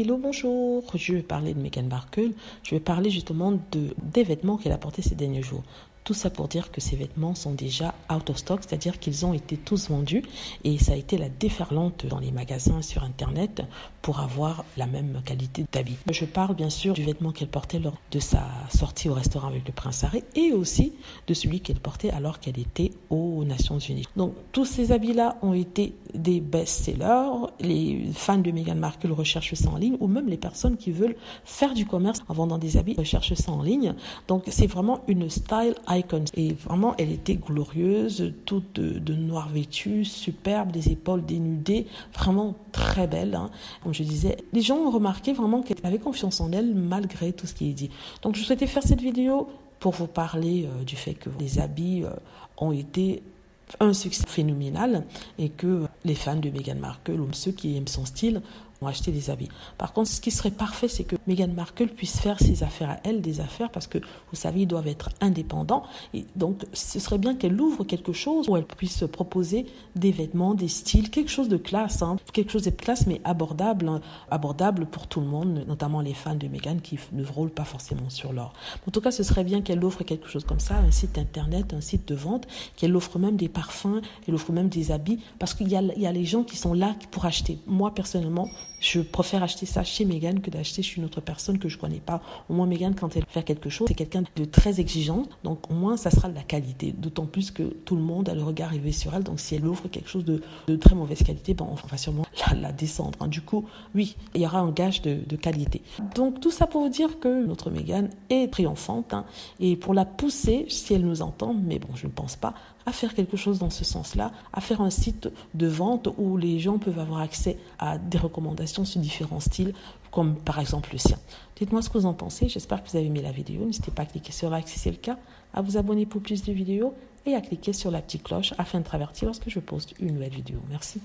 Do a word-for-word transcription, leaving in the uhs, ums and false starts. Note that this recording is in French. Hello, bonjour. Je vais parler de Meghan Markle. Je vais parler justement de, des vêtements qu'elle a portés ces derniers jours. Tout ça pour dire que ces vêtements sont déjà out of stock, c'est-à-dire qu'ils ont été tous vendus et ça a été la déferlante dans les magasins et sur Internet pour avoir la même qualité d'habits. Je parle bien sûr du vêtement qu'elle portait lors de sa sortie au restaurant avec le Prince Harry et aussi de celui qu'elle portait alors qu'elle était aux Nations Unies. Donc tous ces habits-là ont été des best-sellers. Les fans de Meghan Markle recherchent ça en ligne, ou même les personnes qui veulent faire du commerce en vendant des habits recherchent ça en ligne. Donc c'est vraiment une style icon. Et vraiment, elle était glorieuse, toute de, de noir vêtue, superbe, des épaules dénudées, vraiment très belle. Hein. Comme je disais, les gens ont remarqué vraiment qu'elle avait confiance en elle malgré tout ce qui est dit. Donc, je souhaitais faire cette vidéo pour vous parler euh, du fait que les habits euh, ont été un succès phénoménal et que les fans de Meghan Markle ou ceux qui aiment son style ont acheté des habits. Par contre, ce qui serait parfait, c'est que Meghan Markle puisse faire ses affaires à elle, des affaires, parce que vous savez, ils doivent être indépendants. Et donc, ce serait bien qu'elle ouvre quelque chose où elle puisse proposer des vêtements, des styles, quelque chose de classe, hein, quelque chose de classe mais abordable, hein, abordable pour tout le monde, notamment les fans de Meghan qui ne roulent pas forcément sur l'or. En tout cas, ce serait bien qu'elle offre quelque chose comme ça, un site internet, un site de vente, qu'elle offre même des parfums, qu'elle offre même des habits, parce qu'il y a, il y a les gens qui sont là pour acheter. Moi, personnellement, je préfère acheter ça chez Meghan que d'acheter chez une autre personne que je ne connais pas. Au moins, Meghan, quand elle fait quelque chose, c'est quelqu'un de très exigeant. Donc, au moins, ça sera de la qualité. D'autant plus que tout le monde a le regard rivé sur elle. Donc, si elle offre quelque chose de, de très mauvaise qualité, ben, on va sûrement la, la descendre. Du coup, oui, il y aura un gage de, de qualité. Donc, tout ça pour vous dire que notre Meghan est triomphante. Hein, et pour la pousser, si elle nous entend, mais bon, je ne pense pas, à faire quelque chose dans ce sens-là, à faire un site de vente où les gens peuvent avoir accès à des recommandations sur différents styles, comme par exemple le sien. Dites-moi ce que vous en pensez, j'espère que vous avez aimé la vidéo. N'hésitez pas à cliquer sur like si c'est le cas, à vous abonner pour plus de vidéos et à cliquer sur la petite cloche afin de vous avertir lorsque je poste une nouvelle vidéo. Merci.